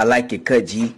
I like your cut, G.